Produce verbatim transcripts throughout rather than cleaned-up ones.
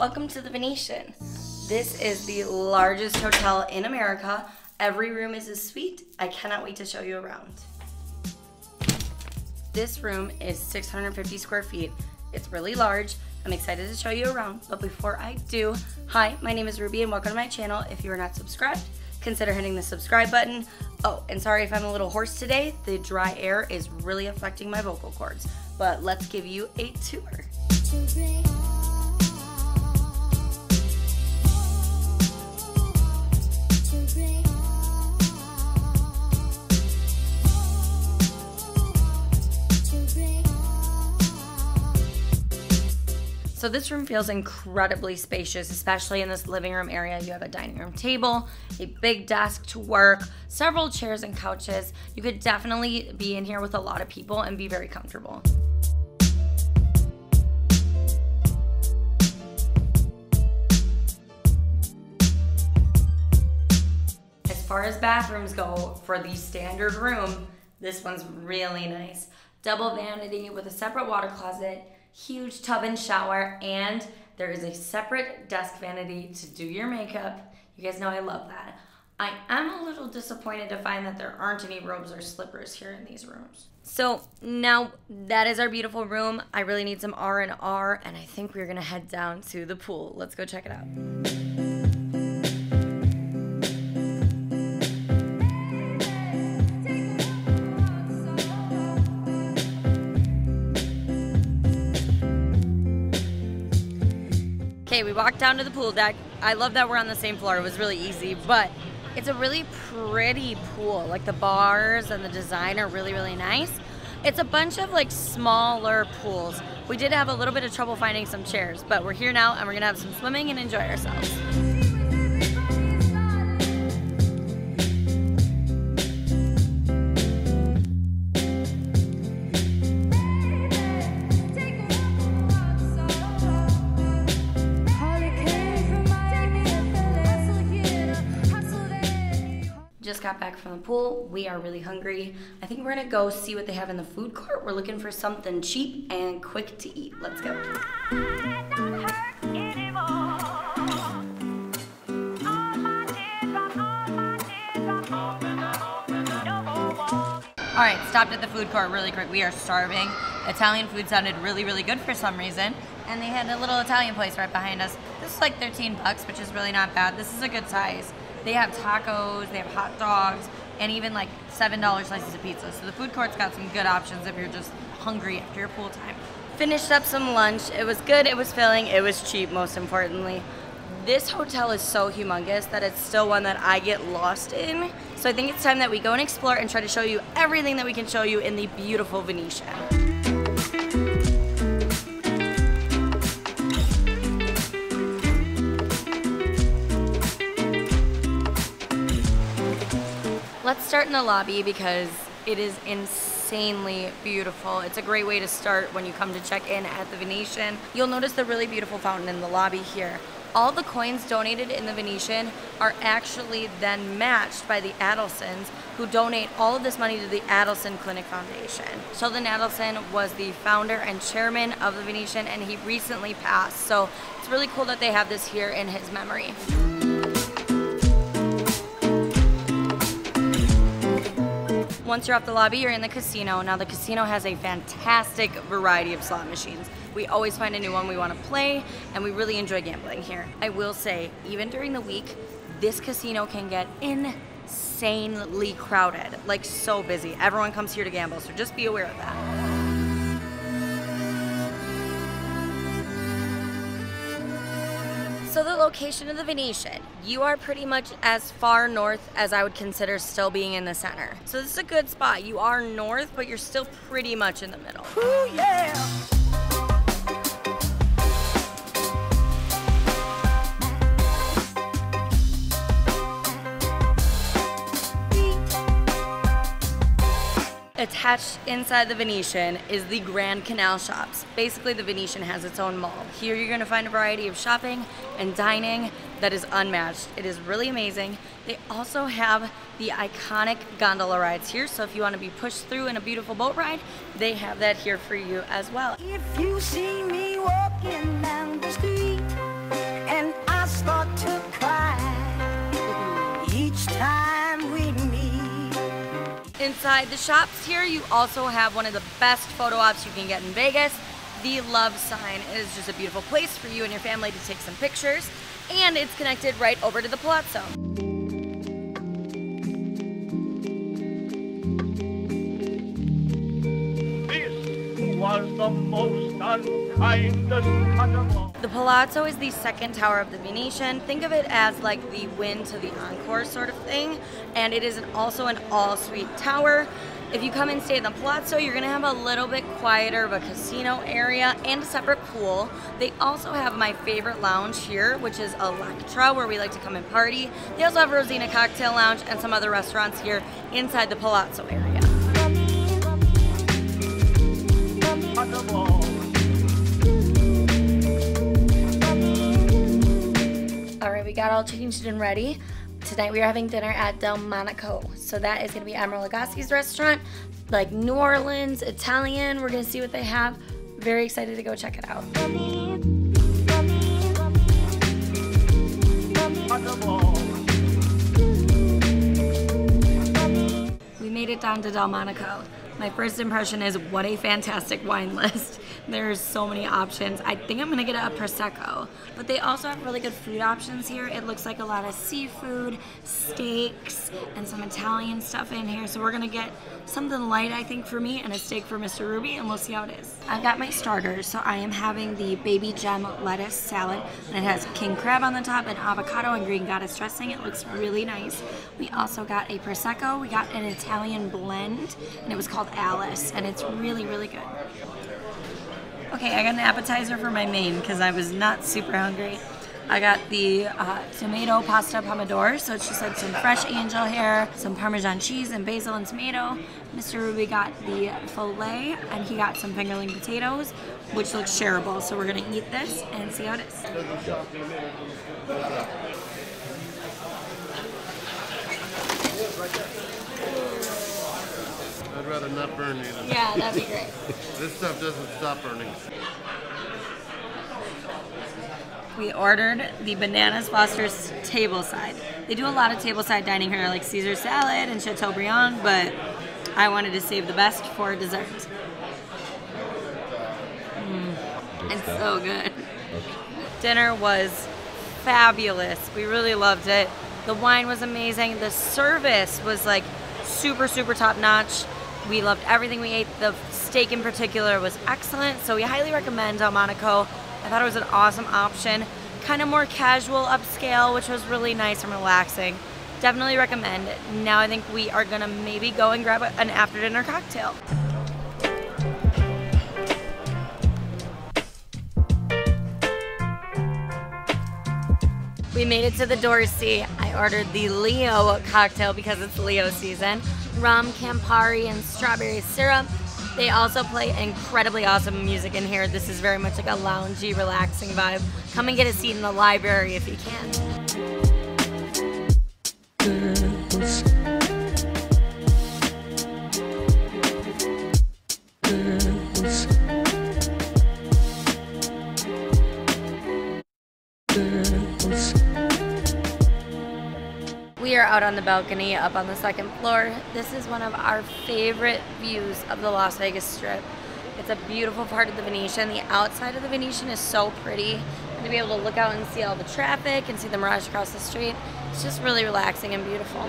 Welcome to the Venetian. This is the largest hotel in America. Every room is a suite. I cannot wait to show you around. This room is six hundred fifty square feet. It's really large. I'm excited to show you around, but before I do, hi, my name is Ruby and welcome to my channel. If you are not subscribed, consider hitting the subscribe button. Oh, and sorry if I'm a little hoarse today. The dry air is really affecting my vocal cords, but let's give you a tour. So this room feels incredibly spacious, especially in this living room area. You have a dining room table, a big desk to work, several chairs and couches. You could definitely be in here with a lot of people and be very comfortable. As far as bathrooms go, for the standard room, this one's really nice. Double vanity with a separate water closet, huge tub and shower, and there is a separate desk vanity to do your makeup. You guys know I love that. I am a little disappointed to find that there aren't any robes or slippers here in these rooms. So now that is our beautiful room. I really need some R and R, and I think we're gonna head down to the pool. Let's go check it out. Okay, we walked down to the pool deck. I love that we're on the same floor. It was really easy, but it's a really pretty pool. Like the bars and the design are really, really nice. It's a bunch of like smaller pools. We did have a little bit of trouble finding some chairs, but we're here now and we're gonna have some swimming and enjoy ourselves. Just got back from the pool. We are really hungry. I think we're gonna go see what they have in the food court. We're looking for something cheap and quick to eat. Let's go. All right, stopped at the food court really quick. We are starving. Italian food sounded really, really good for some reason. And they had a little Italian place right behind us. This is like thirteen bucks, which is really not bad. This is a good size. They have tacos, they have hot dogs, and even like seven dollar slices of pizza. So the food court's got some good options if you're just hungry after your pool time. Finished up some lunch. It was good, it was filling, it was cheap, most importantly. This hotel is so humongous that it's still one that I get lost in. So I think it's time that we go and explore and try to show you everything that we can show you in the beautiful Venetian. Let's start in the lobby because it is insanely beautiful. It's a great way to start when you come to check in at the Venetian. You'll notice the really beautiful fountain in the lobby here. All the coins donated in the Venetian are actually then matched by the Adelsons, who donate all of this money to the Adelson Clinic Foundation. Sheldon Adelson was the founder and chairman of the Venetian, and he recently passed. So it's really cool that they have this here in his memory. Once you're off the lobby, you're in the casino. Now the casino has a fantastic variety of slot machines. We always find a new one we want to play, and we really enjoy gambling here. I will say, even during the week, this casino can get insanely crowded, like so busy. Everyone comes here to gamble, so just be aware of that. So the location of the Venetian, you are pretty much as far north as I would consider still being in the center. So this is a good spot. You are north, but you're still pretty much in the middle. Ooh, yeah! Attached inside the Venetian is the Grand Canal Shops. Basically, the Venetian has its own mall. Here you're gonna find a variety of shopping and dining that is unmatched. It is really amazing. They also have the iconic gondola rides here, so if you wanna be pushed through in a beautiful boat ride, they have that here for you as well. If you see me walking down the street, start to cry each time we meet. Inside the shops here, you also have one of the best photo ops you can get in Vegas. The Love Sign is just a beautiful place for you and your family to take some pictures, and it's connected right over to the Palazzo. Was the most unkindest cut of all. The Palazzo is the second tower of the Venetian. Think of it as like the Wynn to the Encore sort of thing, and it is an, also an all-suite tower. If you come and stay in the Palazzo, you're gonna have a little bit quieter of a casino area and a separate pool. They also have my favorite lounge here, which is Electra, where we like to come and party. They also have Rosina Cocktail Lounge and some other restaurants here inside the Palazzo area. Alright, we got all changed and ready. Tonight we are having dinner at Del Monaco. So that is going to be Admiral Lagasse's restaurant. Like New Orleans, Italian. We're going to see what they have. Very excited to go check it out. We made it down to Del Monaco. My first impression is what a fantastic wine list. There's so many options. I think I'm gonna get a Prosecco, but they also have really good food options here. It looks like a lot of seafood, steaks, and some Italian stuff in here. So we're gonna get something light, I think, for me, and a steak for Mister Ruby, and we'll see how it is. I've got my starters, so I am having the Baby Gem lettuce salad, and it has king crab on the top and avocado and green goddess dressing. It looks really nice. We also got a Prosecco. We got an Italian blend, and it was called Alice, and it's really, really good. Okay, I got an appetizer for my main because I was not super hungry. I got the uh, tomato pasta pomodoro, so it's just like some fresh angel hair, some Parmesan cheese and basil and tomato. Mister Ruby got the filet, and he got some fingerling potatoes, which looks shareable, so we're gonna eat this and see how it is. I'd rather not burn either. Yeah, that'd be great. This stuff doesn't stop burning. We ordered the Bananas Foster's table side. They do a lot of table side dining here, like Caesar salad and Chateaubriand, but I wanted to save the best for dessert. Mm. It's so good. Dinner was fabulous. We really loved it. The wine was amazing. The service was like super, super top notch. We loved everything we ate. The steak in particular was excellent, so we highly recommend Del Monaco. I thought it was an awesome option. Kind of more casual upscale, which was really nice and relaxing. Definitely recommend it. Now I think we are gonna maybe go and grab an after dinner cocktail. We made it to the Dorsey. I ordered the Leo cocktail because it's Leo season. Rum, Campari, and strawberry syrup. They also play incredibly awesome music in here. This is very much like a loungy, relaxing vibe. Come and get a seat in the library if you can. We are out on the balcony up on the second floor. This is one of our favorite views of the Las Vegas Strip. It's a beautiful part of the Venetian. The outside of the Venetian is so pretty. And to be able to look out and see all the traffic and see the Mirage across the street, it's just really relaxing and beautiful.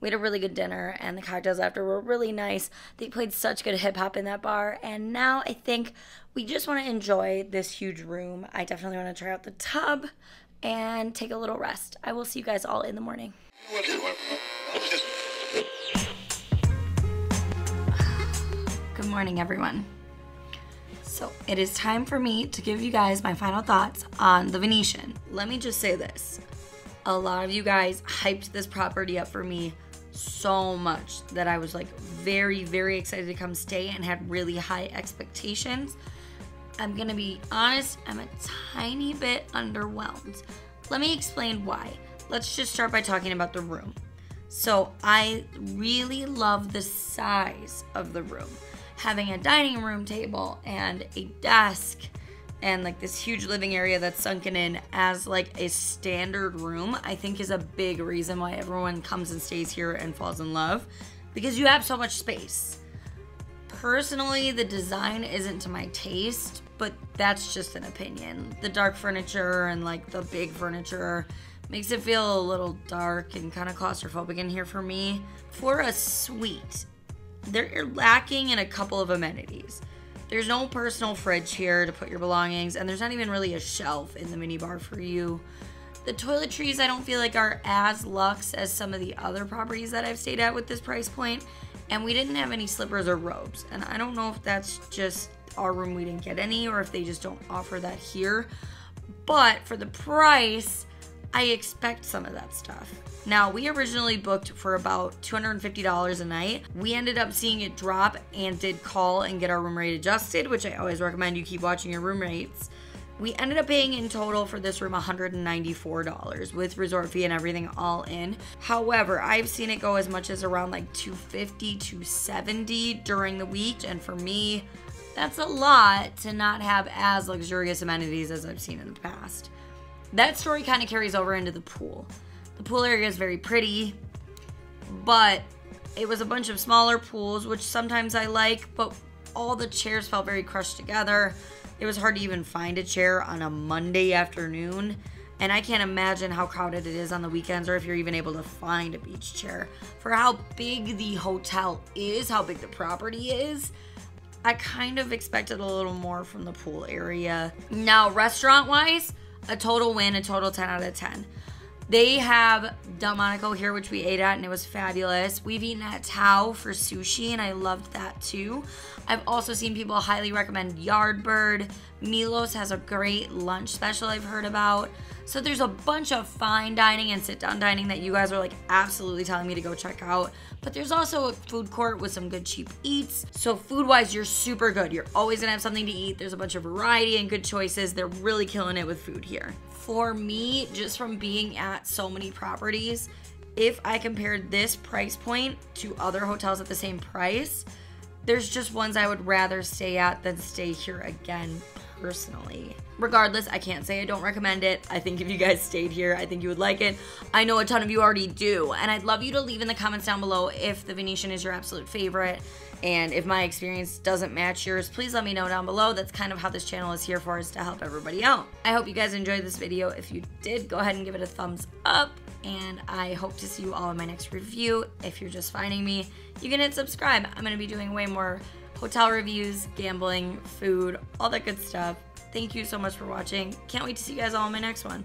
We had a really good dinner, and the cocktails after were really nice. They played such good hip-hop in that bar, and now I think we just want to enjoy this huge room. I definitely want to try out the tub and take a little rest. I will see you guys all in the morning. Good morning, everyone. So it is time for me to give you guys my final thoughts on the Venetian. Let me just say this. A lot of you guys hyped this property up for me so much that I was like very, very excited to come stay and had really high expectations. I'm gonna be honest, I'm a tiny bit underwhelmed. Let me explain why. Let's just start by talking about the room. So I really love the size of the room. Having a dining room table and a desk and like this huge living area that's sunken in as like a standard room, I think is a big reason why everyone comes and stays here and falls in love, because you have so much space. Personally, the design isn't to my taste, but that's just an opinion. The dark furniture and like the big furniture makes it feel a little dark and kind of claustrophobic in here for me. For a suite, they're lacking in a couple of amenities. There's no personal fridge here to put your belongings, and there's not even really a shelf in the minibar for you. The toiletries I don't feel like are as luxe as some of the other properties that I've stayed at with this price point, and we didn't have any slippers or robes, and I don't know if that's just our room, we didn't get any, or if they just don't offer that here, but for the price, I expect some of that stuff. Now, we originally booked for about two hundred fifty dollars a night. We ended up seeing it drop and did call and get our room rate adjusted, which I always recommend you keep watching your room rates. We ended up paying in total for this room one hundred ninety-four dollars with resort fee and everything all in. However, I've seen it go as much as around like two fifty, two seventy during the week, and for me, that's a lot to not have as luxurious amenities as I've seen in the past. That story kind of carries over into the pool. The pool area is very pretty, but it was a bunch of smaller pools, which sometimes I like, but all the chairs felt very crushed together. It was hard to even find a chair on a Monday afternoon, and I can't imagine how crowded it is on the weekends, or if you're even able to find a beach chair. For how big the hotel is, how big the property is, I kind of expected a little more from the pool area. Now, restaurant-wise, a total win, a total ten out of ten. They have Del Monaco here, which we ate at, and it was fabulous. We've eaten at Tao for sushi, and I loved that too. I've also seen people highly recommend Yardbird. Milos has a great lunch special I've heard about. So there's a bunch of fine dining and sit-down dining that you guys are like absolutely telling me to go check out. But there's also a food court with some good cheap eats. So food-wise, you're super good. You're always gonna have something to eat. There's a bunch of variety and good choices. They're really killing it with food here. For me, just from being at so many properties, if I compared this price point to other hotels at the same price, there's just ones I would rather stay at than stay here again personally. Regardless, I can't say I don't recommend it. I think if you guys stayed here, I think you would like it. I know a ton of you already do, and I'd love you to leave in the comments down below if the Venetian is your absolute favorite, and if my experience doesn't match yours, please let me know down below. That's kind of how this channel is here for, is to help everybody out. I hope you guys enjoyed this video. If you did, go ahead and give it a thumbs up, and I hope to see you all in my next review. If you're just finding me, you can hit subscribe. I'm gonna be doing way more hotel reviews, gambling, food, all that good stuff. Thank you so much for watching. Can't wait to see you guys all in my next one.